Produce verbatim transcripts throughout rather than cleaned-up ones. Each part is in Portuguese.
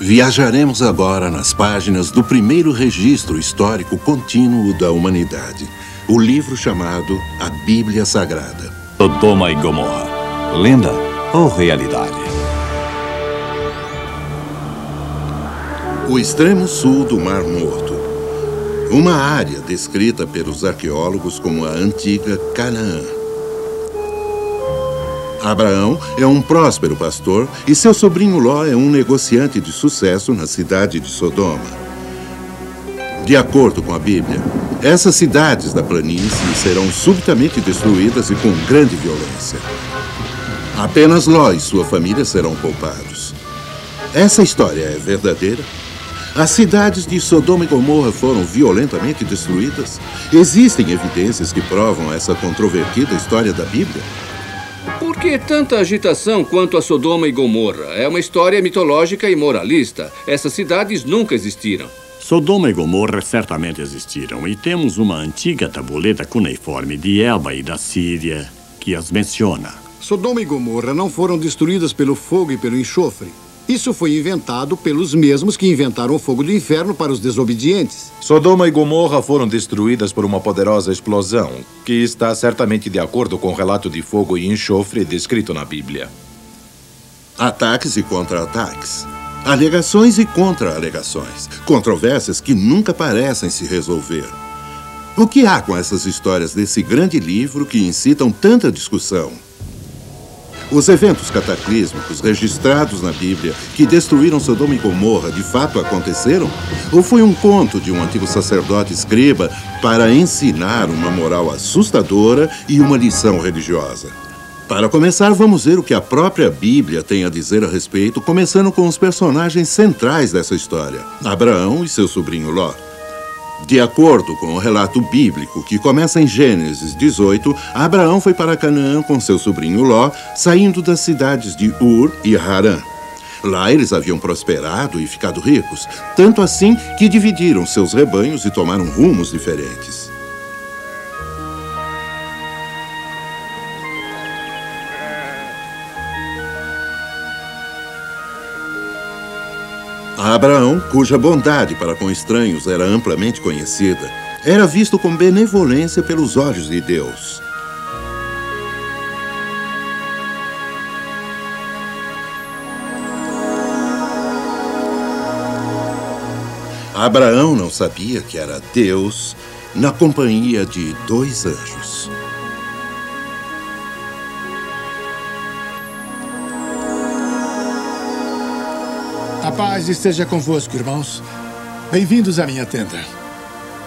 Viajaremos agora nas páginas do primeiro registro histórico contínuo da humanidade, o livro chamado A Bíblia Sagrada. Sodoma e Gomorra, lenda ou realidade? O extremo sul do Mar Morto. Uma área descrita pelos arqueólogos como a antiga Canaã. Abraão é um próspero pastor e seu sobrinho Ló é um negociante de sucesso na cidade de Sodoma. De acordo com a Bíblia, essas cidades da planície serão subitamente destruídas e com grande violência. Apenas Ló e sua família serão poupados. Essa história é verdadeira? As cidades de Sodoma e Gomorra foram violentamente destruídas? Existem evidências que provam essa controvertida história da Bíblia? Por que tanta agitação quanto a Sodoma e Gomorra? É uma história mitológica e moralista. Essas cidades nunca existiram. Sodoma e Gomorra certamente existiram, e temos uma antiga tabuleta cuneiforme de Elba e da Síria que as menciona. Sodoma e Gomorra não foram destruídas pelo fogo e pelo enxofre. Isso foi inventado pelos mesmos que inventaram o fogo do inferno para os desobedientes. Sodoma e Gomorra foram destruídas por uma poderosa explosão, que está certamente de acordo com o relato de fogo e enxofre descrito na Bíblia. Ataques e contra-ataques. Alegações e contra-alegações. Controvérsias que nunca parecem se resolver. O que há com essas histórias desse grande livro que incitam tanta discussão? Os eventos cataclísmicos registrados na Bíblia que destruíram Sodoma e Gomorra de fato aconteceram? Ou foi um conto de um antigo sacerdote escriba para ensinar uma moral assustadora e uma lição religiosa? Para começar, vamos ver o que a própria Bíblia tem a dizer a respeito, começando com os personagens centrais dessa história, Abraão e seu sobrinho Ló. De acordo com o relato bíblico, que começa em Gênesis dezoito, Abraão foi para Canaã com seu sobrinho Ló, saindo das cidades de Ur e Harã. Lá eles haviam prosperado e ficado ricos, tanto assim que dividiram seus rebanhos e tomaram rumos diferentes. Abraão, cuja bondade para com estranhos era amplamente conhecida, era visto com benevolência pelos olhos de Deus. Abraão não sabia que era Deus na companhia de dois anjos. A paz esteja convosco, irmãos. Bem-vindos à minha tenda.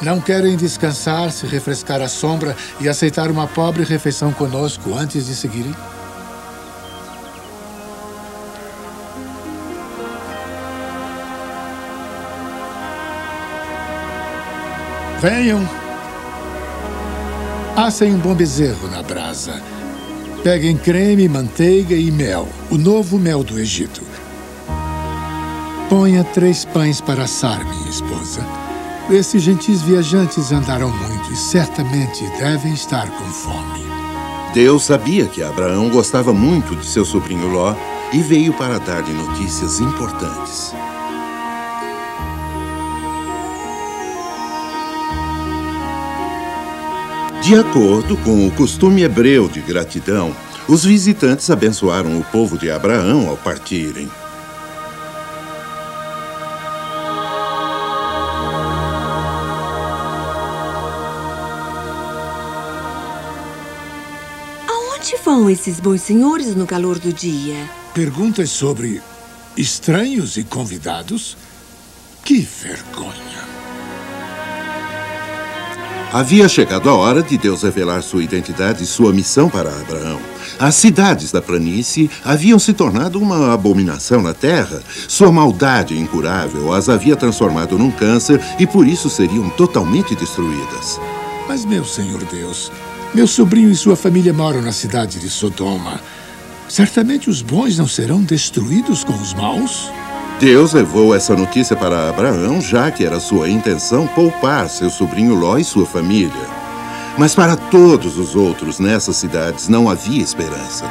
Não querem descansar, se refrescar à sombra e aceitar uma pobre refeição conosco antes de seguirem? Venham. Assem um bom bezerro na brasa. Peguem creme, manteiga e mel, o novo mel do Egito. Ponha três pães para assar, minha esposa. Esses gentis viajantes andaram muito e certamente devem estar com fome. Deus sabia que Abraão gostava muito de seu sobrinho Ló e veio para dar-lhe notícias importantes. De acordo com o costume hebreu de gratidão, os visitantes abençoaram o povo de Abraão ao partirem. São esses bons senhores no calor do dia? Perguntas sobre estranhos e convidados? Que vergonha! Havia chegado a hora de Deus revelar sua identidade e sua missão para Abraão. As cidades da planície haviam se tornado uma abominação na terra. Sua maldade incurável as havia transformado num câncer e por isso seriam totalmente destruídas. Mas, meu Senhor Deus, meu sobrinho e sua família moram na cidade de Sodoma. Certamente os bons não serão destruídos com os maus? Deus levou essa notícia para Abraão, já que era sua intenção poupar seu sobrinho Ló e sua família. Mas para todos os outros nessas cidades não havia esperança.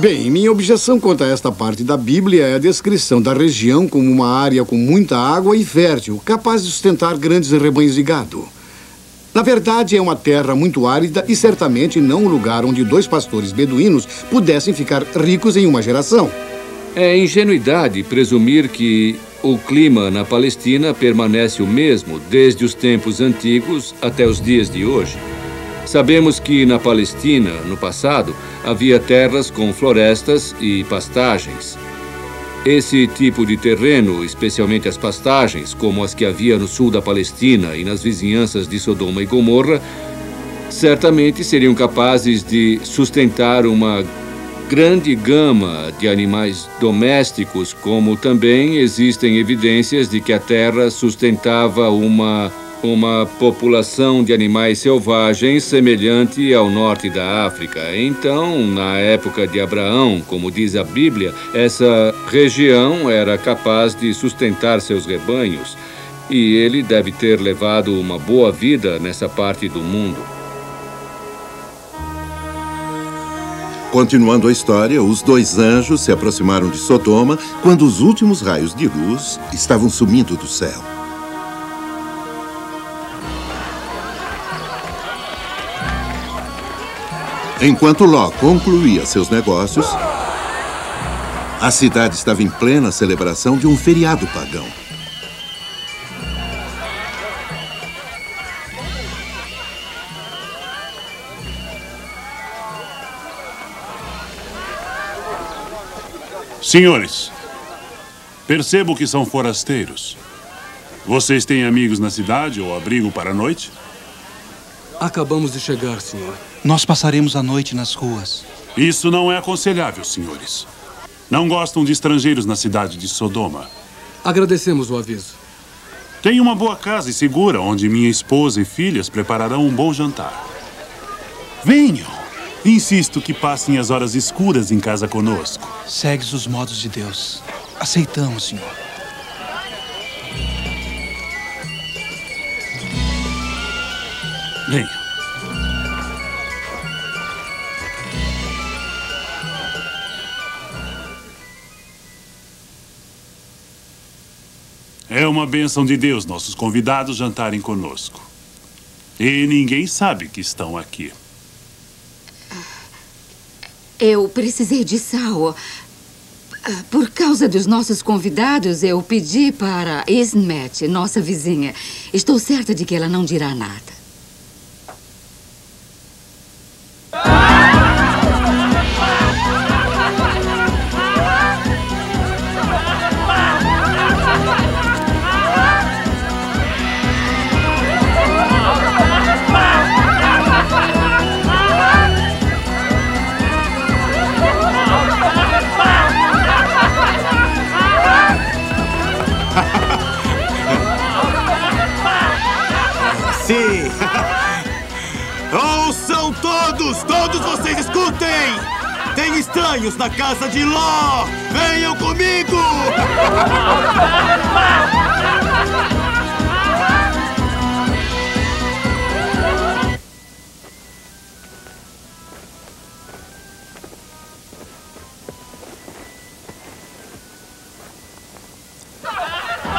Bem, minha objeção quanto a esta parte da Bíblia é a descrição da região como uma área com muita água e fértil, capaz de sustentar grandes rebanhos de gado. Na verdade, é uma terra muito árida e certamente não um lugar onde dois pastores beduínos pudessem ficar ricos em uma geração. É ingenuidade presumir que o clima na Palestina permanece o mesmo desde os tempos antigos até os dias de hoje. Sabemos que na Palestina, no passado, havia terras com florestas e pastagens. Esse tipo de terreno, especialmente as pastagens, como as que havia no sul da Palestina e nas vizinhanças de Sodoma e Gomorra, certamente seriam capazes de sustentar uma grande gama de animais domésticos, como também existem evidências de que a terra sustentava uma, uma população de animais selvagens semelhante ao norte da África. Então, na época de Abraão, como diz a Bíblia, essa região era capaz de sustentar seus rebanhos, e ele deve ter levado uma boa vida nessa parte do mundo. Continuando a história, os dois anjos se aproximaram de Sodoma quando os últimos raios de luz estavam sumindo do céu. Enquanto Ló concluía seus negócios, a cidade estava em plena celebração de um feriado pagão. Senhores, percebo que são forasteiros. Vocês têm amigos na cidade ou abrigo para a noite? Acabamos de chegar, senhor. Nós passaremos a noite nas ruas. Isso não é aconselhável, senhores. Não gostam de estrangeiros na cidade de Sodoma. Agradecemos o aviso. Tenho uma boa casa e segura, onde minha esposa e filhas prepararão um bom jantar. Venham! Insisto que passem as horas escuras em casa conosco. Segues os modos de Deus. Aceitamos, senhor. Venha. É uma bênção de Deus nossos convidados jantarem conosco. E ninguém sabe que estão aqui. Eu precisei de sal. Por causa dos nossos convidados, eu pedi para Ismet, nossa vizinha. Estou certa de que ela não dirá nada. Todos vocês escutem! Tem estranhos na casa de Ló! Venham comigo!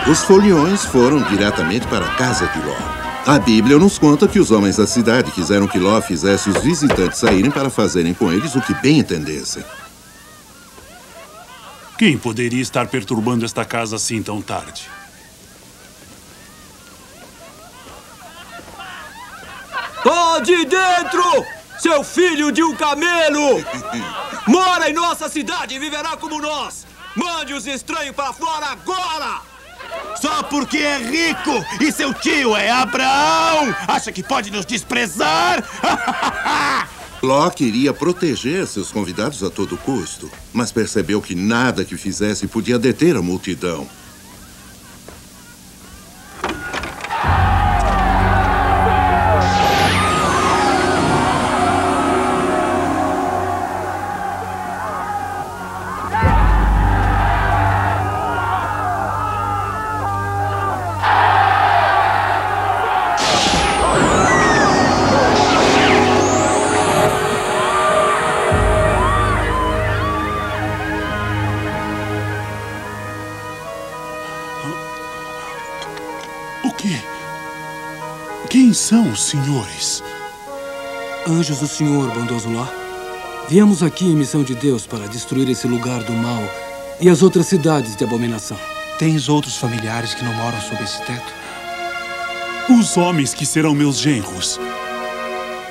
Os foliões foram diretamente para a casa de Ló. A Bíblia nos conta que os homens da cidade quiseram que Ló fizesse os visitantes saírem para fazerem com eles o que bem entendessem. Quem poderia estar perturbando esta casa assim tão tarde? Ó, de dentro! Seu filho de um camelo! Mora em nossa cidade e viverá como nós! Mande os estranhos para fora agora! Só porque é rico e seu tio é Abraão, acha que pode nos desprezar? Ló queria proteger seus convidados a todo custo, mas percebeu que nada que fizesse podia deter a multidão. são os senhores? Anjos do Senhor, bondoso Ló. Viemos aqui em missão de Deus para destruir esse lugar do mal e as outras cidades de abominação. Tens outros familiares que não moram sob esse teto? Os homens que serão meus genros.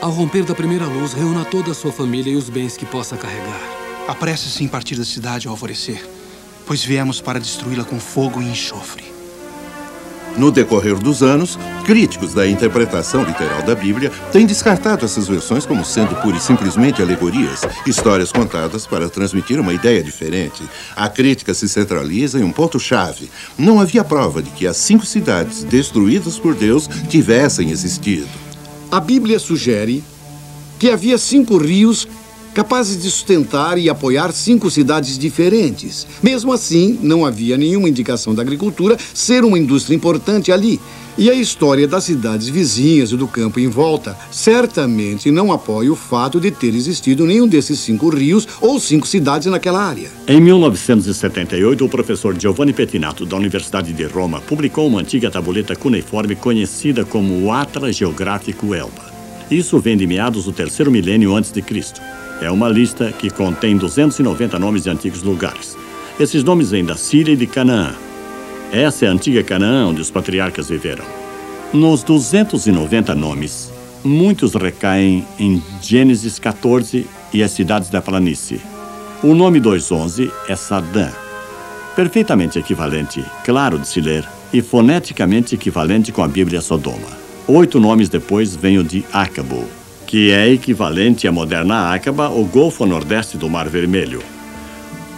Ao romper da primeira luz, reúna toda a sua família e os bens que possa carregar. Apresse-se em partir da cidade ao alvorecer, pois viemos para destruí-la com fogo e enxofre. No decorrer dos anos, críticos da interpretação literal da Bíblia têm descartado essas versões como sendo pura e simplesmente alegorias, histórias contadas para transmitir uma ideia diferente. A crítica se centraliza em um ponto-chave. Não havia prova de que as cinco cidades destruídas por Deus tivessem existido. A Bíblia sugere que havia cinco rios capazes de sustentar e apoiar cinco cidades diferentes. Mesmo assim, não havia nenhuma indicação da agricultura ser uma indústria importante ali. E a história das cidades vizinhas e do campo em volta certamente não apoia o fato de ter existido nenhum desses cinco rios ou cinco cidades naquela área. Em mil novecentos e setenta e oito, o professor Giovanni Pettinato, da Universidade de Roma, publicou uma antiga tabuleta cuneiforme conhecida como o Atlas Geográfico Elba. Isso vem de meados do terceiro milênio antes de Cristo. É uma lista que contém duzentos e noventa nomes de antigos lugares. Esses nomes vêm da Síria e de Canaã. Essa é a antiga Canaã, onde os patriarcas viveram. Nos duzentos e noventa nomes, muitos recaem em Gênesis quatorze e as cidades da planície. O nome duzentos e onze é Sadã, perfeitamente equivalente, claro de se ler, e foneticamente equivalente com a Bíblia Sodoma. Oito nomes depois vem o de Ácabo, que é equivalente à moderna Ácaba, ou Golfo Nordeste do Mar Vermelho.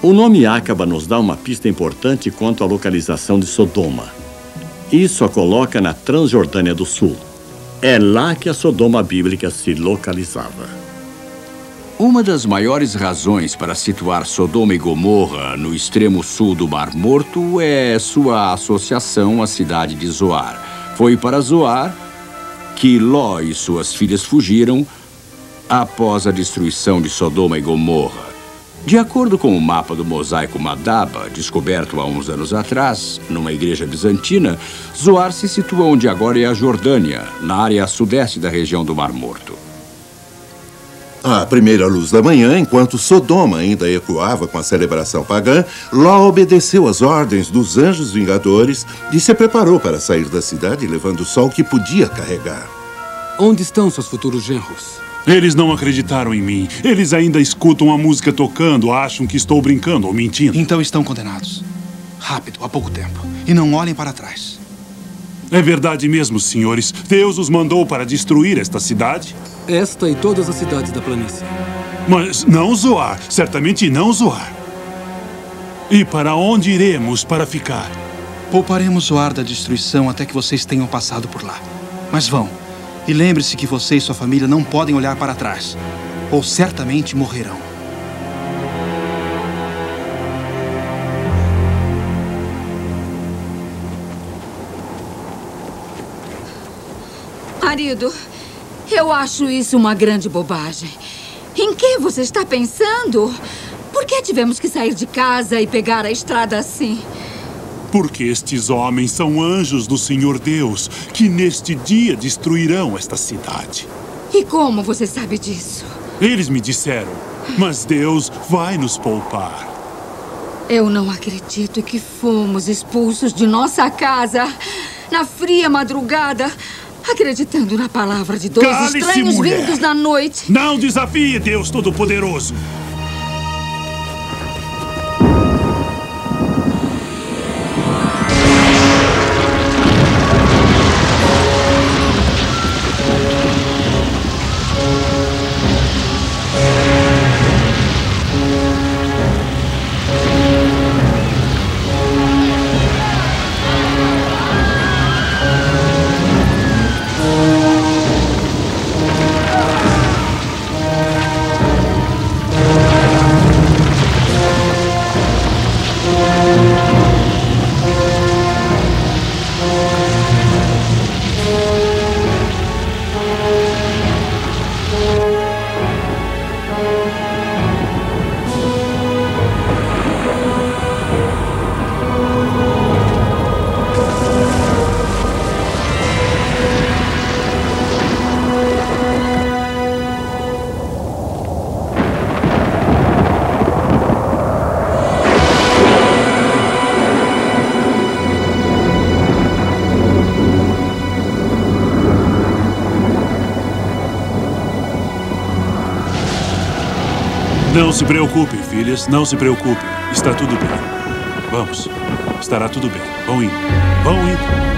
O nome Ácaba nos dá uma pista importante quanto à localização de Sodoma. Isso a coloca na Transjordânia do Sul. É lá que a Sodoma bíblica se localizava. Uma das maiores razões para situar Sodoma e Gomorra no extremo sul do Mar Morto é sua associação à cidade de Zoar. Foi para Zoar que Ló e suas filhas fugiram após a destruição de Sodoma e Gomorra. De acordo com o mapa do mosaico Madaba, descoberto há uns anos atrás, numa igreja bizantina, Zoar se situa onde agora é a Jordânia, na área sudeste da região do Mar Morto. À primeira luz da manhã, enquanto Sodoma ainda ecoava com a celebração pagã, Ló obedeceu às ordens dos anjos vingadores e se preparou para sair da cidade levando o sol que podia carregar. Onde estão seus futuros genros? Eles não acreditaram em mim. Eles ainda escutam a música tocando, acham que estou brincando ou mentindo. Então estão condenados. Rápido, há pouco tempo. E não olhem para trás. É verdade mesmo, senhores. Deus os mandou para destruir esta cidade. Esta e todas as cidades da planície. Mas não Zoar, certamente não Zoar. E para onde iremos para ficar? Pouparemos Zoar da destruição até que vocês tenham passado por lá. Mas vão, e lembre-se que você e sua família não podem olhar para trás, ou certamente morrerão. Marido, eu acho isso uma grande bobagem. Em que você está pensando? Por que tivemos que sair de casa e pegar a estrada assim? Porque estes homens são anjos do Senhor Deus, que neste dia destruirão esta cidade. E como você sabe disso? Eles me disseram, mas Deus vai nos poupar. Eu não acredito que fomos expulsos de nossa casa na fria madrugada, acreditando na palavra de dois Cale-se, estranhos mulher. vindos na noite. Não desafie Deus Todo-Poderoso. Não se preocupe, filhas, não se preocupe. Está tudo bem. Vamos. Estará tudo bem. Vão indo. Vão indo.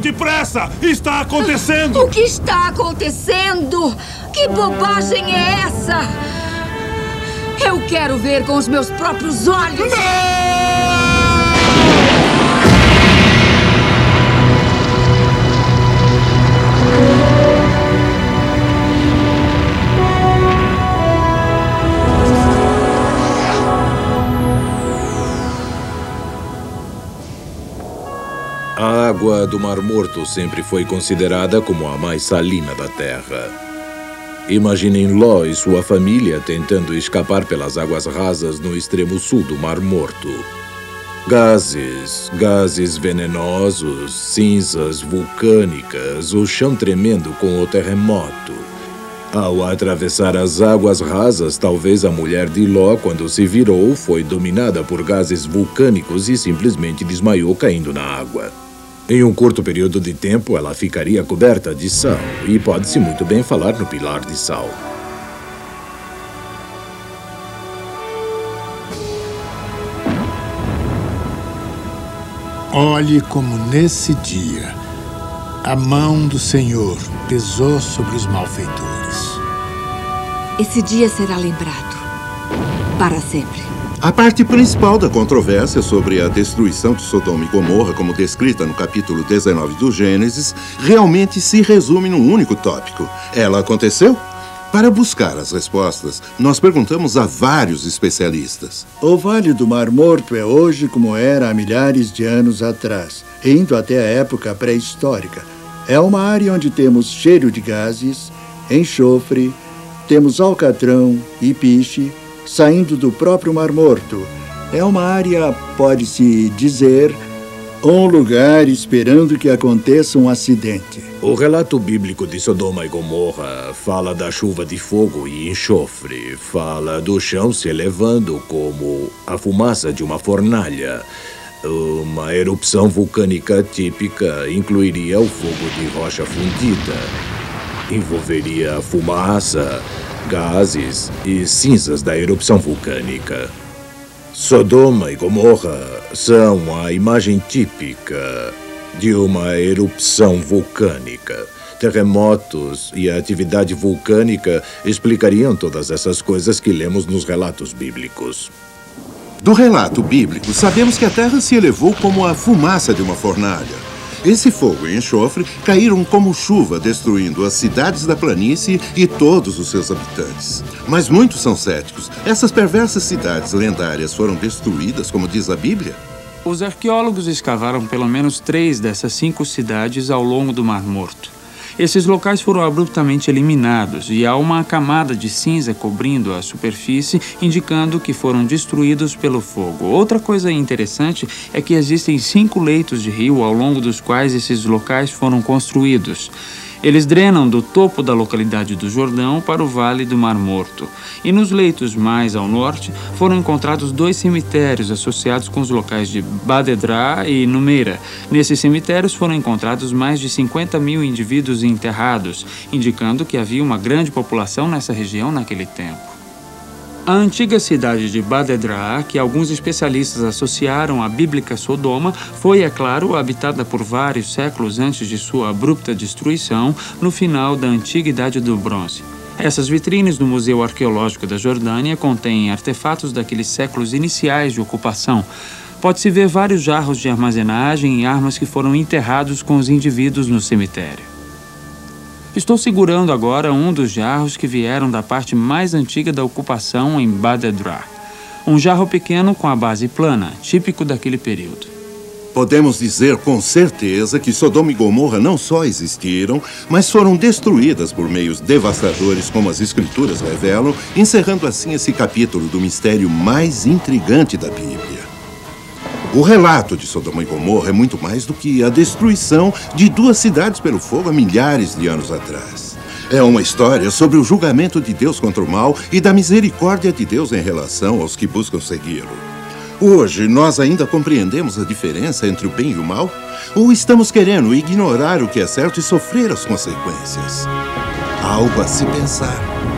Depressa! Está acontecendo! O que está acontecendo? Que bobagem é essa? Eu quero ver com os meus próprios olhos! Não! A água do Mar Morto sempre foi considerada como a mais salina da Terra. Imaginem Ló e sua família tentando escapar pelas águas rasas no extremo sul do Mar Morto. Gases, gases venenosos, cinzas vulcânicas, o chão tremendo com o terremoto. Ao atravessar as águas rasas, talvez a mulher de Ló, quando se virou, foi dominada por gases vulcânicos e simplesmente desmaiou caindo na água. Em um curto período de tempo, ela ficaria coberta de sal, e pode-se muito bem falar no pilar de sal. Olhe como nesse dia, a mão do Senhor pesou sobre os malfeitores. Esse dia será lembrado para sempre. A parte principal da controvérsia sobre a destruição de Sodoma e Gomorra, como descrita no capítulo dezenove do Gênesis, realmente se resume num único tópico. Ela aconteceu? Para buscar as respostas, nós perguntamos a vários especialistas. O Vale do Mar Morto é hoje como era há milhares de anos atrás, indo até a época pré-histórica. É uma área onde temos cheiro de gases, enxofre, temos alcatrão e piche, saindo do próprio Mar Morto. É uma área, pode-se dizer, um lugar esperando que aconteça um acidente. O relato bíblico de Sodoma e Gomorra fala da chuva de fogo e enxofre, fala do chão se elevando como a fumaça de uma fornalha. Uma erupção vulcânica típica incluiria o fogo de rocha fundida, envolveria fumaça, gases e cinzas da erupção vulcânica. Sodoma e Gomorra são a imagem típica de uma erupção vulcânica. Terremotos e a atividade vulcânica explicariam todas essas coisas que lemos nos relatos bíblicos. Do relato bíblico, sabemos que a terra se elevou como a fumaça de uma fornalha. Esse fogo e enxofre caíram como chuva, destruindo as cidades da planície e todos os seus habitantes. Mas muitos são céticos. Essas perversas cidades lendárias foram destruídas, como diz a Bíblia? Os arqueólogos escavaram pelo menos três dessas cinco cidades ao longo do Mar Morto. Esses locais foram abruptamente eliminados e há uma camada de cinza cobrindo a superfície, indicando que foram destruídos pelo fogo. Outra coisa interessante é que existem cinco leitos de rio ao longo dos quais esses locais foram construídos. Eles drenam do topo da localidade do Jordão para o Vale do Mar Morto. E nos leitos mais ao norte foram encontrados dois cemitérios associados com os locais de Badedra e Numeira. Nesses cemitérios foram encontrados mais de cinquenta mil indivíduos enterrados, indicando que havia uma grande população nessa região naquele tempo. A antiga cidade de Badedra, que alguns especialistas associaram à bíblica Sodoma, foi, é claro, habitada por vários séculos antes de sua abrupta destruição, no final da antiga Idade do Bronze. Essas vitrines do Museu Arqueológico da Jordânia contêm artefatos daqueles séculos iniciais de ocupação. Pode-se ver vários jarros de armazenagem e armas que foram enterrados com os indivíduos no cemitério. Estou segurando agora um dos jarros que vieram da parte mais antiga da ocupação em Badedra. Um jarro pequeno com a base plana, típico daquele período. Podemos dizer com certeza que Sodoma e Gomorra não só existiram, mas foram destruídas por meios devastadores, como as Escrituras revelam, encerrando assim esse capítulo do mistério mais intrigante da Bíblia. O relato de Sodoma e Gomorra é muito mais do que a destruição de duas cidades pelo fogo há milhares de anos atrás. É uma história sobre o julgamento de Deus contra o mal e da misericórdia de Deus em relação aos que buscam segui-lo. Hoje, nós ainda compreendemos a diferença entre o bem e o mal? Ou estamos querendo ignorar o que é certo e sofrer as consequências? Algo a se pensar.